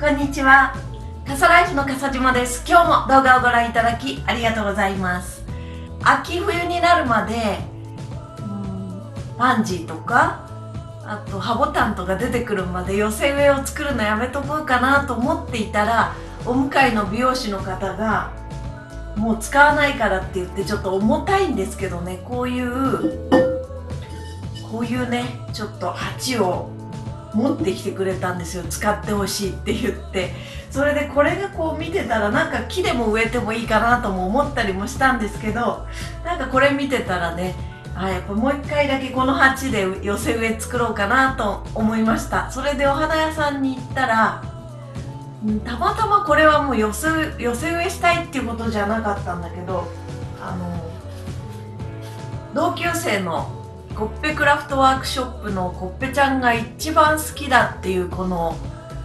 こんにちは。かさライフの笠島です。今日も動画をご覧いただきありがとうございます。秋冬になるまでパンジーとかあとハボタンとか出てくるまで寄せ植えを作るのやめとこうかなと思っていたら、お向かいの美容師の方がもう使わないからって言って、ちょっと重たいんですけどね、こういうねちょっと鉢を持ってきてくれたんですよ。使ってほしいって言って、それでこれがこう見てたらなんか木でも植えてもいいかなとも思ったりもしたんですけど、なんかこれ見てたらね、やっぱもう一回だけこの鉢で寄せ植え作ろうかなと思いました。それでお花屋さんに行ったら、たまたまこれはもう寄せ植えしたいっていうことじゃなかったんだけど、同級生のコッペクラフトワークショップのコッペちゃんが一番好きだっていうこの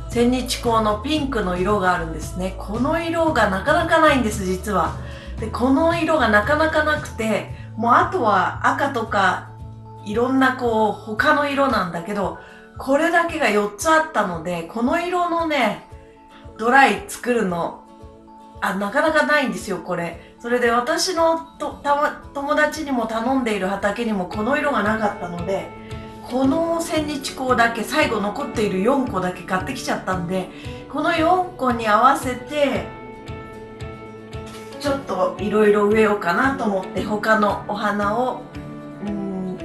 千日紅のピンクの色があるんですね。この色がなかなかないんです、実は。でこの色がなかなかなくて、もうあとは赤とかいろんなこう他の色なんだけど、これだけが4つあったので、この色のねドライ作るのなかなかないんですよ、これ。それで私の友達にも頼んでいる畑にもこの色がなかったので、この千日紅だけ最後残っている4個だけ買ってきちゃったんで、この4個に合わせてちょっといろいろ植えようかなと思って、他のお花を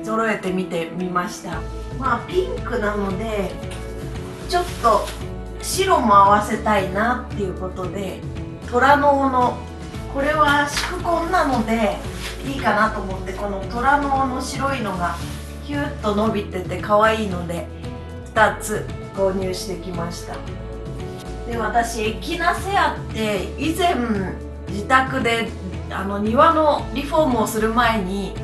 揃えてみてみました。まあピンクなのでちょっと白も合わせたいなっていうことで、虎の尾のこれは宿根なのでいいかなと思って、この虎の尾の白いのがキュッと伸びてて可愛いので2つ購入してきました。で私エキナセアって以前自宅で庭のリフォームをする前に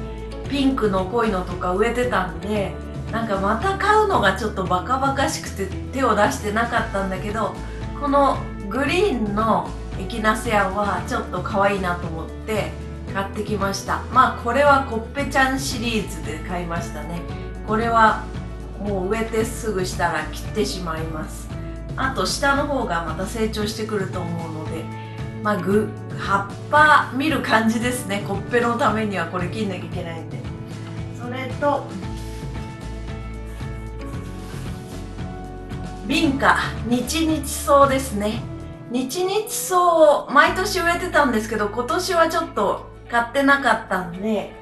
ピンクの濃いのとか植えてたんで、なんかまた買うのがちょっとバカバカしくて手を出してなかったんだけど、このグリーンのエキナセアはちょっと可愛いなと思って買ってきました。まあこれはコッペちゃんシリーズで買いましたね。これはもう植えてすぐしたら切ってしまいます。あと下の方がまた成長してくると思うので、まあ葉っぱ見る感じですね。コッペのためにはこれ切んなきゃいけないんで。それとビンカ日々草ですね。日々草を毎年植えてたんですけど、今年はちょっと買ってなかったんで、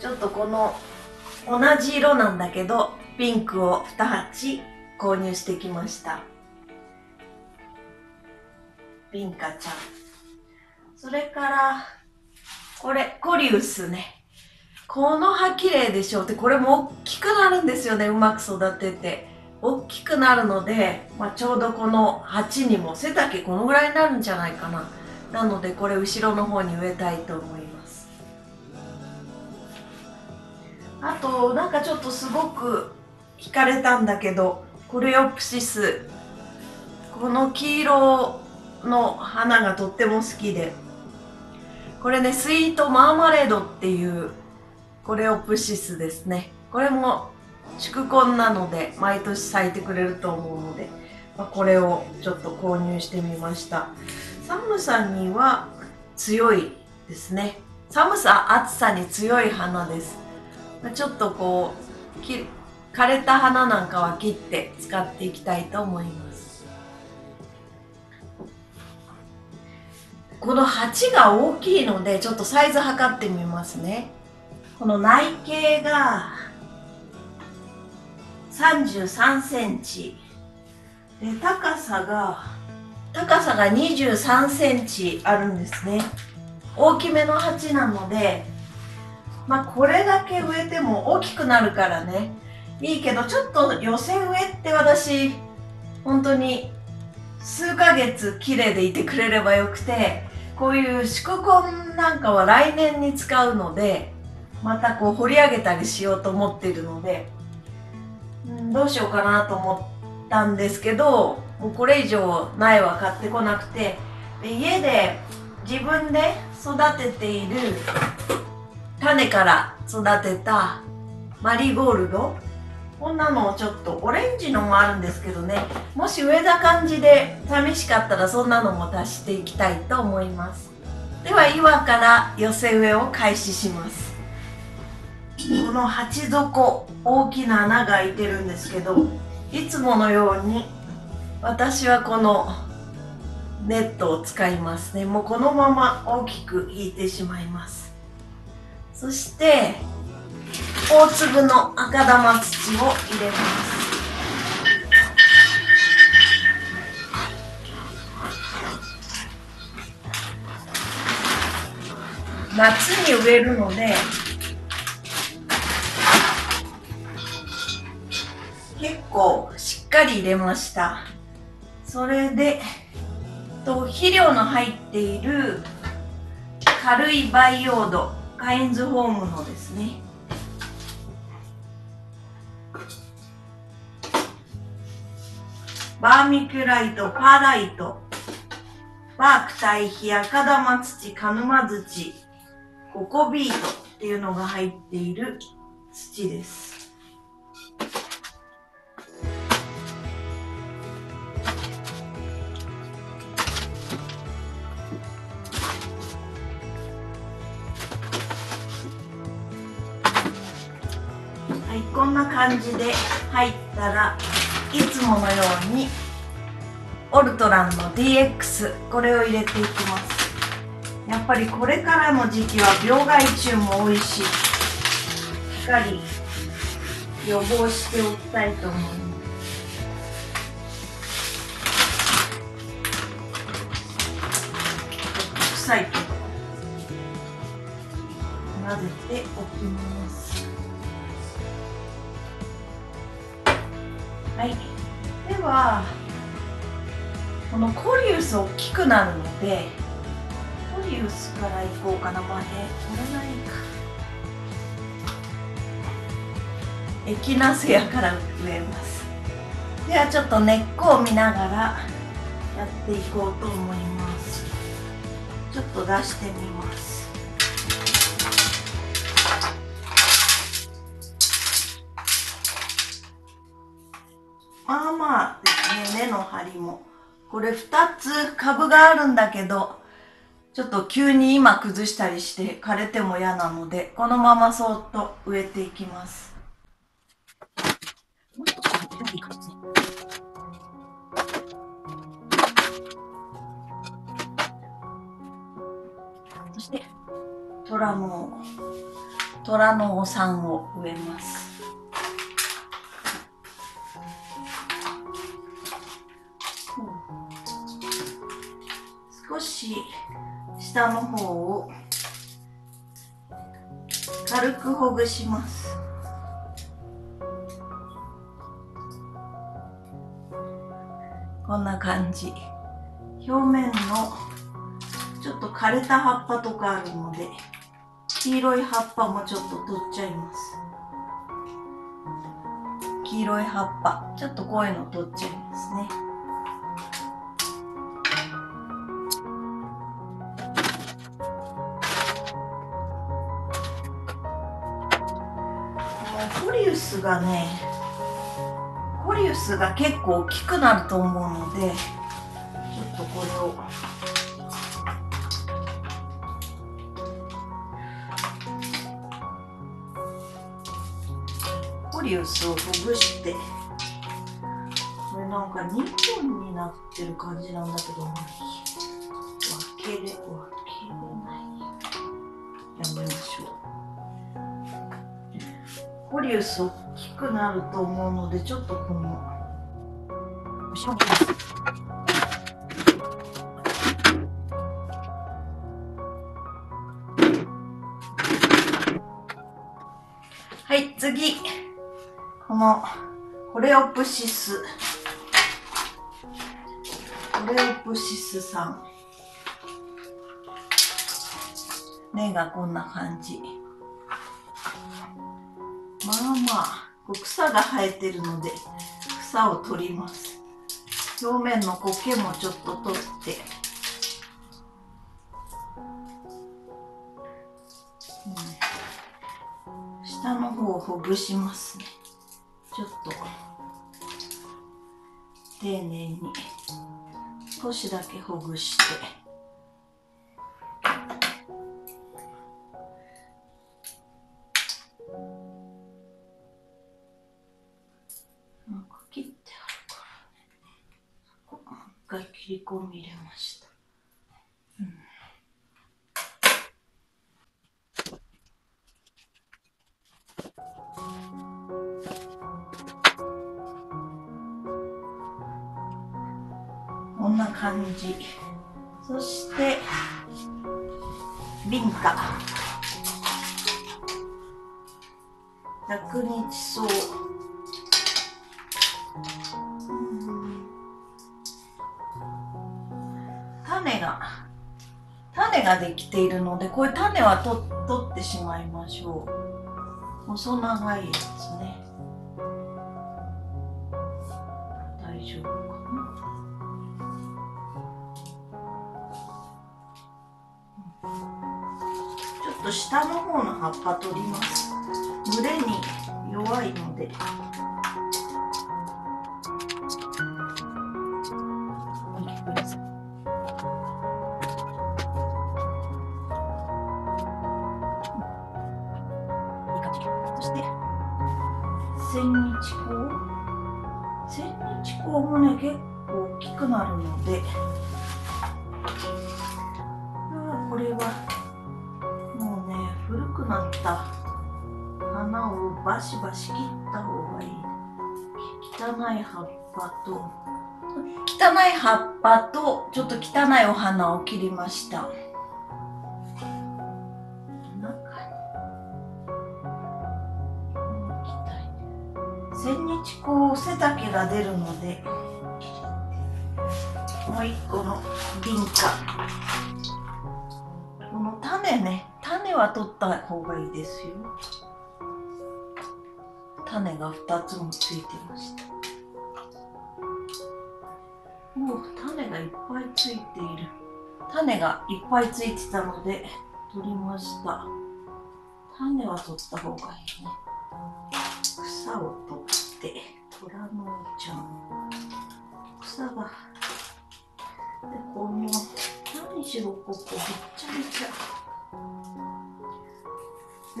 ちょっとこの同じ色なんだけどピンクを2鉢購入してきました。ビンカちゃん、それからこれコリウスね。この葉綺麗でしょって、これも大きくなるんですよね。うまく育てて大きくなるので、ちょうどこの鉢にも背丈このぐらいになるんじゃないかな。なのでこれ後ろの方に植えたいと思います。あとなんかちょっとすごく惹かれたんだけど、コレオプシス、この黄色の花がとっても好きで、これねスイートマーマレードっていうコレオプシスですね。これも宿根なので毎年咲いてくれると思うので、これをちょっと購入してみました。寒さには強いですね。寒さ暑さに強い花です。ちょっとこう枯れた花なんかは切って使っていきたいと思います。この鉢が大きいのでちょっとサイズ測ってみますね。この内径が33センチで、高さが23センチあるんですね。大きめの鉢なので、これだけ植えても大きくなるからねいいけど、ちょっと寄せ植えって私本当に数ヶ月綺麗でいてくれればよくて、こういう宿根なんかは来年に使うので、またこう掘り上げたりしようと思っているので、どうしようかなと思ったんですけど、もうこれ以上苗は買ってこなくて、家で自分で育てている種から育てたマリーゴールドこんなのをちょっとオレンジのもあるんですけどね、もし植えた感じで寂しかったらそんなのも足していきたいと思います。では岩から寄せ植えを開始します。この鉢底、大きな穴が開いてるんですけど、いつものように私はこのネットを使いますね。もうこのまま大きく引いてしまいます。そして大粒の赤玉土を入れます。夏に植えるので結構しっかり入れました。それで肥料の入っている軽い培養土、カインズホームのですね、バーミキュライト、パーライト、バーク堆肥、赤玉土、鹿沼土、ココビートっていうのが入っている土です。こんな感じで入ったら、いつものようにオルトランの DX、 これを入れていきます。やっぱりこれからの時期は病害虫も多いし、しっかり予防しておきたいと思います。臭いけど混ぜておきます。はい、ではこのコリウス大きくなるので、コリウスからいこうかな。まあね、取れないか。エキナセアから植えます。ではちょっと根っこを見ながらやっていこうと思います。ちょっと出してみます。まあまあですね、根の張りも。これ2つ株があるんだけど、ちょっと急に今崩したりして枯れても嫌なので、このままそっと植えていきます。そして、虎のお産を植えます。少し下の方を軽くほぐします。こんな感じ。表面のちょっと枯れた葉っぱとかあるので、黄色い葉っぱもちょっと取っちゃいます。黄色い葉っぱ、ちょっとこういうの取っちゃいますね。コリウスが結構大きくなると思うので、ちょっとこれをコリウスをほぐして、これなんか2本になってる感じなんだけど、分けれない。やめましょう。コリウス大きくなると思うので、ちょっとこのはい、次このコレオプシス、コレオプシスさん、根がこんな感じ。まあまあ草が生えてるので草を取ります。表面の苔もちょっと取って、下の方をほぐしますね。ちょっと丁寧に少しだけほぐして、なんか切ってあるからね、一回切り込み入れました。こんな感じ。そしてビンタ、百日草、種ができているので、こういう種は取ってしまいましょう。細長いやつね。大丈夫かな。下の方の葉っぱ取ります。蒸れに弱いので、そして千日紅もね、結構大きくなるので、これは古くなった花をバシバシ切った方がいい。汚い葉っぱとちょっと汚いお花を切りました。千日紅、背丈が出るので、もう一個の瓶か、この種ね、種は取った方がいいですよ。種が2つもついてました。もう種がいっぱいついている。種がいっぱいついてたので取りました。種は取った方がいいね。草を取って、虎のちゃん、草がで、この何しろここびっちゃびちゃ、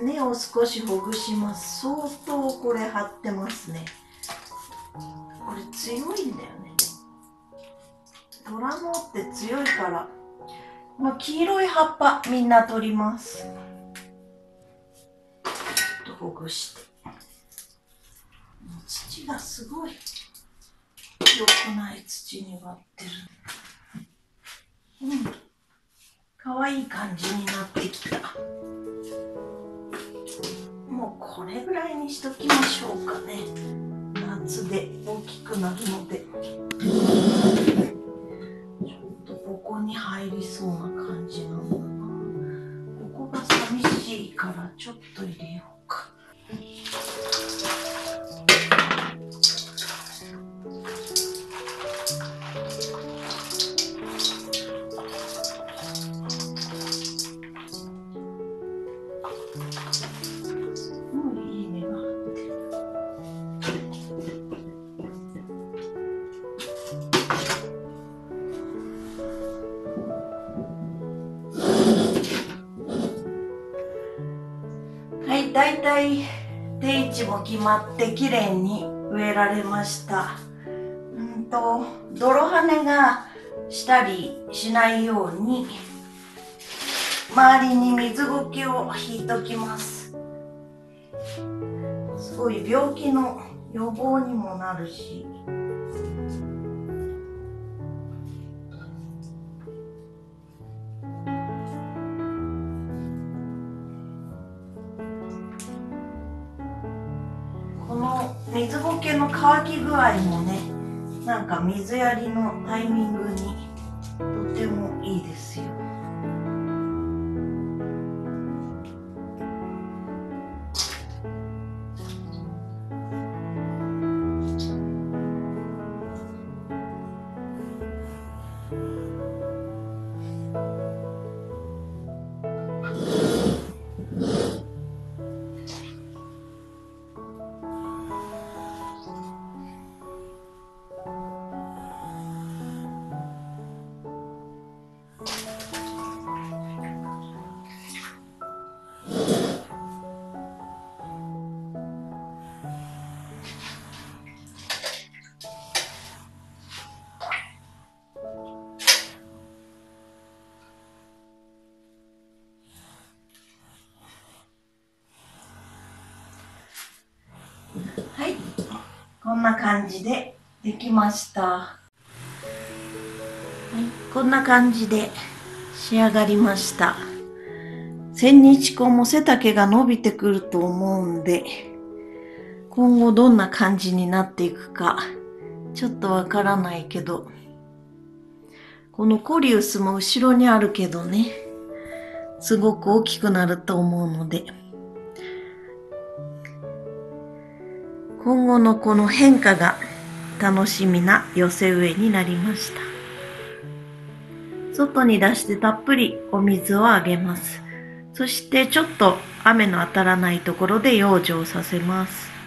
根を少しほぐします。相当これ張ってますね。これ強いんだよね。ドラモって強いから、この黄色い葉っぱみんな取ります。ちょっとほぐして、もう土がすごい良くない土に割ってる。うん、かわいい感じになってきた。もうこれぐらいにしときましょうかね。夏で大きくなるので、ちょっとここに入りそうな感じなんだな。ここが寂しいからちょっと入れようか。だいたい定位置も決まって綺麗に植えられました。泥跳ねがしたりしないように周りに水苔を引いときます。すごい病気の予防にもなるし、水苔の乾き具合もね、なんか水やりのタイミングにとてもいいですよ。んな感じでできました。はい、こんな感じで仕上がりました。千日紅も背丈が伸びてくると思うんで、今後どんな感じになっていくかちょっとわからないけど、このコリウスも後ろにあるけどね、すごく大きくなると思うので、今後のこの変化が楽しみな寄せ植えになりました。外に出してたっぷりお水をあげます。そしてちょっと雨の当たらないところで養生させます。